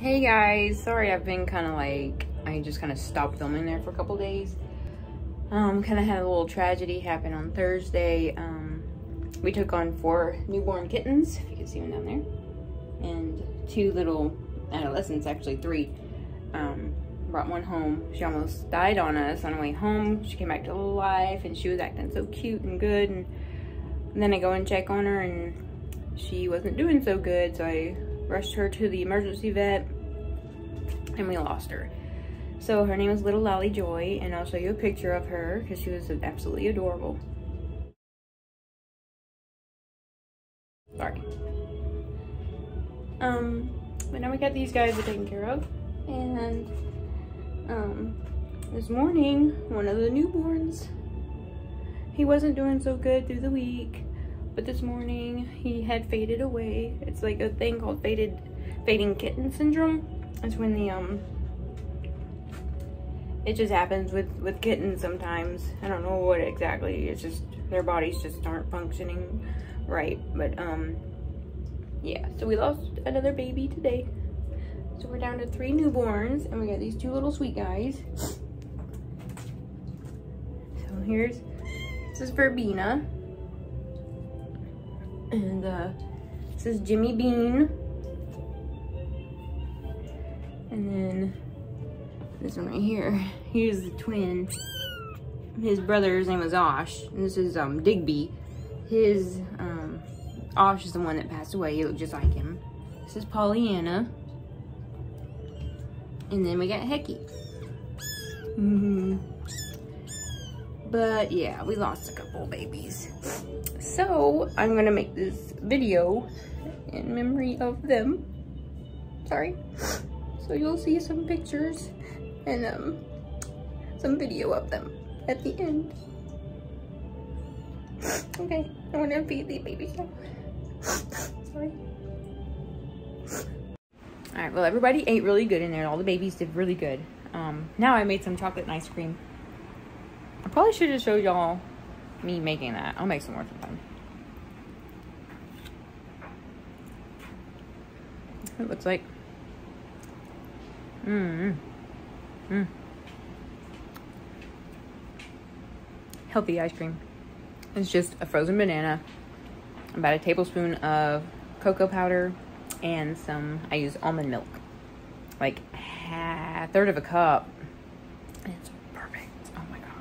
Hey guys, sorry I've been kind of like, I just kind of stopped filming there for a couple days. Kind of had a little tragedy happen on Thursday. We took on 4 newborn kittens, if you can see them down there, and 2 little adolescents, actually 3. Brought one home. She almost died on us on the way home. She came back to life and she was acting so cute and good, and then I go and check on her and she wasn't doing so good, so I rushed her to the emergency vet and we lost her. So her name is Little Lally Joy, and I'll show you a picture of her because she was absolutely adorable. Sorry. But now we got these guys taken care of, and this morning one of the newborns, he wasn't doing so good through the week, but this morning he had faded away. It's like a thing called fading kitten syndrome. It's when the it just happens with kittens sometimes. I don't know what exactly. It's just their bodies just aren't functioning right. But yeah, so we lost another baby today. So we're down to 3 newborns, and we got these 2 little sweet guys. So here's, this is Verbena. And this is Jimmy Bean. And then this one right here, here's the twin. His brother, his name was Osh. And this is Digby. His Osh is the one that passed away. He looked just like him. This is Pollyanna. And then we got Hecky. But yeah, we lost a couple babies. So I'm gonna make this video in memory of them. Sorry. So you'll see some pictures and some video of them at the end. Okay, I wanna feed the babies now. Sorry. All right, well, everybody ate really good in there. All the babies did really good. Now I made some chocolate and ice cream. I probably should have showed y'all me making that. I'll make some more sometime. It looks like. Healthy ice cream. It's just a frozen banana, about a tablespoon of cocoa powder, and some, I use almond milk, like a third of a cup. It's perfect. Oh my gosh.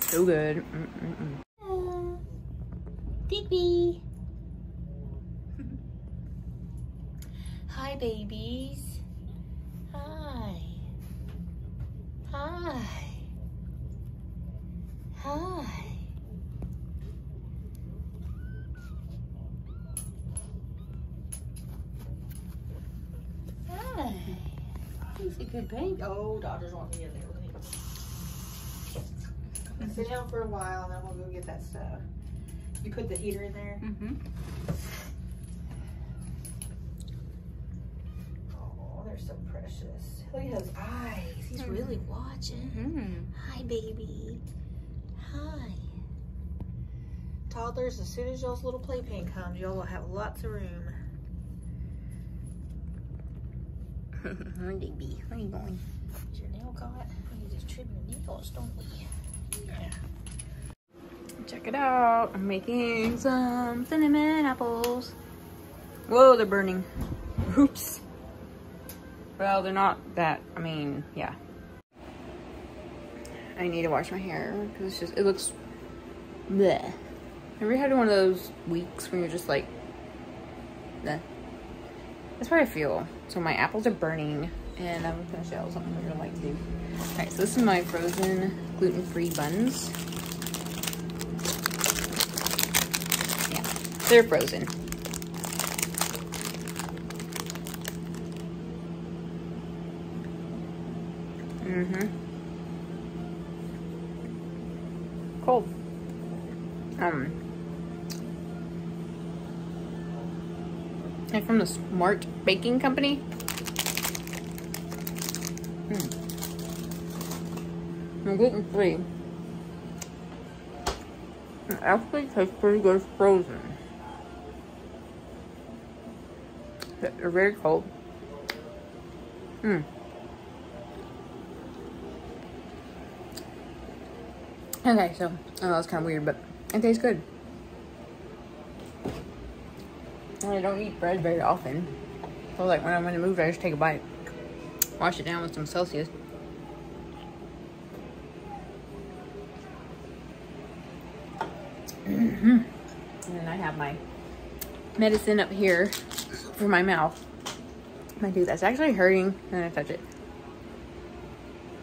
So good. Hello, Digby. Hi, babies. Hi. Hi. Hi. Hi. He's a good baby. Oh, Dodger's want me in there with me. Sit down for a while and then we'll go get that stuff. You put the heater in there? Mm-hmm. Oh, they're so precious. Look at those eyes. He's really watching. Hi, baby. Hi. Toddlers, as soon as y'all's little playpen comes, y'all will have lots of room. Hi, baby. Where are you going? Is your nail caught? We just trim your nails, don't we? Yeah. Check it out. I'm making some cinnamon apples. Whoa, they're burning. Oops. Well, they're not that, I mean, yeah. I need to wash my hair because it's just, it looks bleh. Have you ever had one of those weeks when you're just like, bleh? That's what I feel. So my apples are burning and I'm gonna show something I really like to do. All right, so this is my frozen gluten-free buns. Yeah, they're frozen. Cold. They're from the Smart Baking Company. Gluten free. It actually tastes pretty good frozen. They're very cold. Okay, so I know it's kind of weird, but it tastes good. I don't eat bread very often, so like when I'm in the mood, I just take a bite, wash it down with some Celsius. And then I have my medicine up here for my mouth. My tooth that's actually hurting, and I touch it.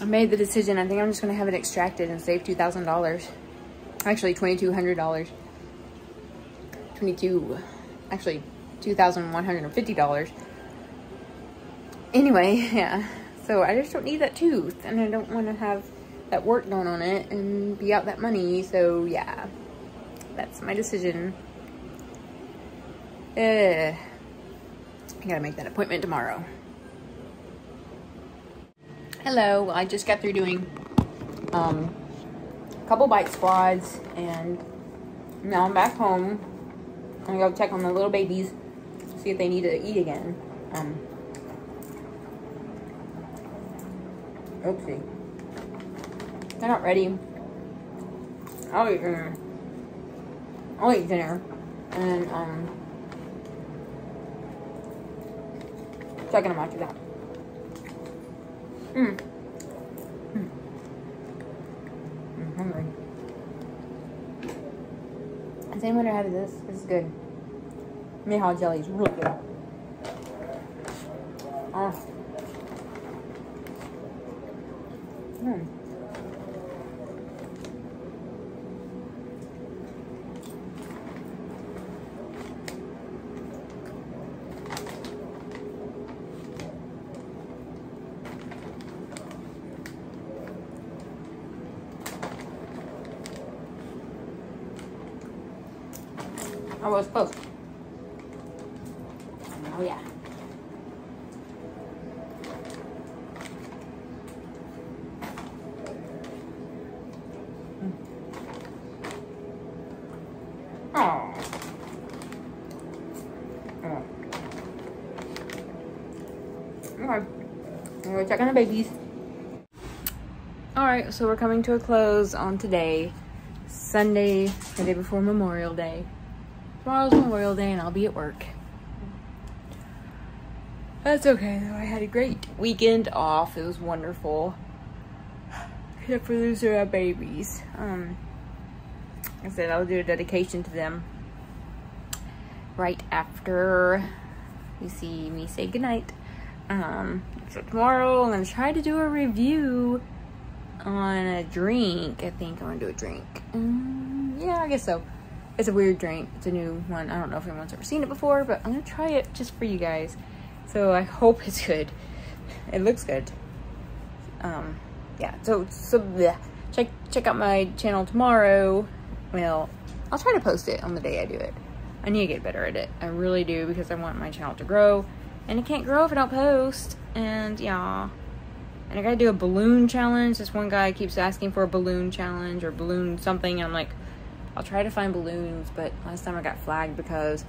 I made the decision. I think I'm just gonna have it extracted and save $2,000. Actually, $2,200. Actually, $2,150. Anyway, yeah. So I just don't need that tooth, and I don't want to have that work done on it and be out that money. So yeah, that's my decision. I gotta make that appointment tomorrow. Hello, I just got through doing a couple bike squads, and now I'm back home. I'm gonna go check on the little babies, see if they need to eat again. Oopsie. They're not ready. I'll eat dinner. And checking them after that. I'm hungry. Does anyone have this? This is good. Mayhaw jelly is really good. I was close. Oh yeah. Okay. I'm gonna check on the babies. All right, so we're coming to a close on today, Sunday, the day before Memorial Day. Tomorrow's Memorial Day and I'll be at work. That's okay though, I had a great weekend off. It was wonderful. Except for losing our babies. I said I'll do a dedication to them right after you see me say goodnight. So tomorrow I'm gonna try to do a review on a drink. I think I'm gonna do a drink. Yeah, I guess so. It's a weird drink. It's a new one. I don't know if anyone's ever seen it before, but I'm going to try it just for you guys. So I hope it's good. It looks good. Yeah. So check out my channel tomorrow. Well, I'll try to post it on the day I do it. I need to get better at it. I really do, because I want my channel to grow. And it can't grow if I don't post. And yeah. And I got to do a balloon challenge. This one guy keeps asking for a balloon challenge or balloon something. And I'm like, I'll try to find balloons, but last time I got flagged because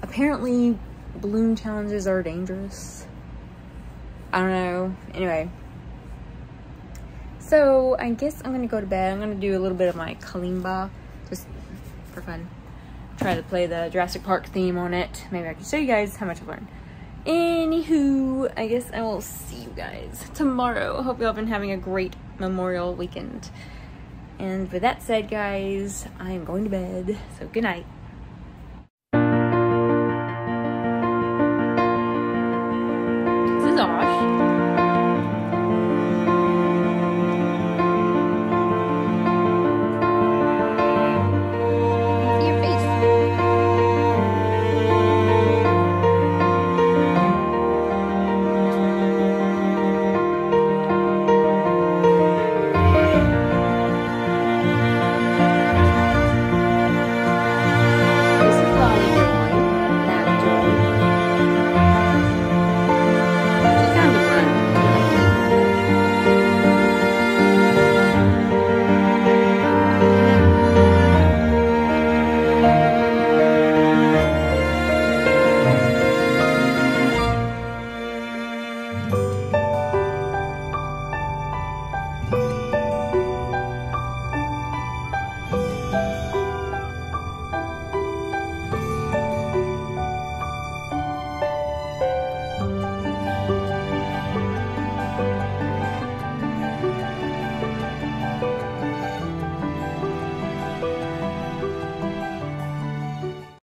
apparently balloon challenges are dangerous. I don't know. Anyway. So I guess I'm going to go to bed. I'm going to do a little bit of my kalimba just for fun. Try to play the Jurassic Park theme on it. Maybe I can show you guys how much I've learned. Anywho, I guess I will see you guys tomorrow. Hope you all have been having a great Memorial weekend. And with that said, guys, I am going to bed, so good night.